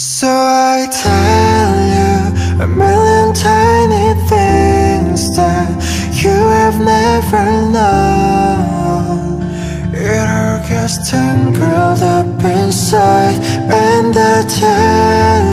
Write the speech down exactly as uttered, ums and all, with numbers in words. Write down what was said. So I tell you a million tiny things that you have never known. It all gets tangled up inside, and I tell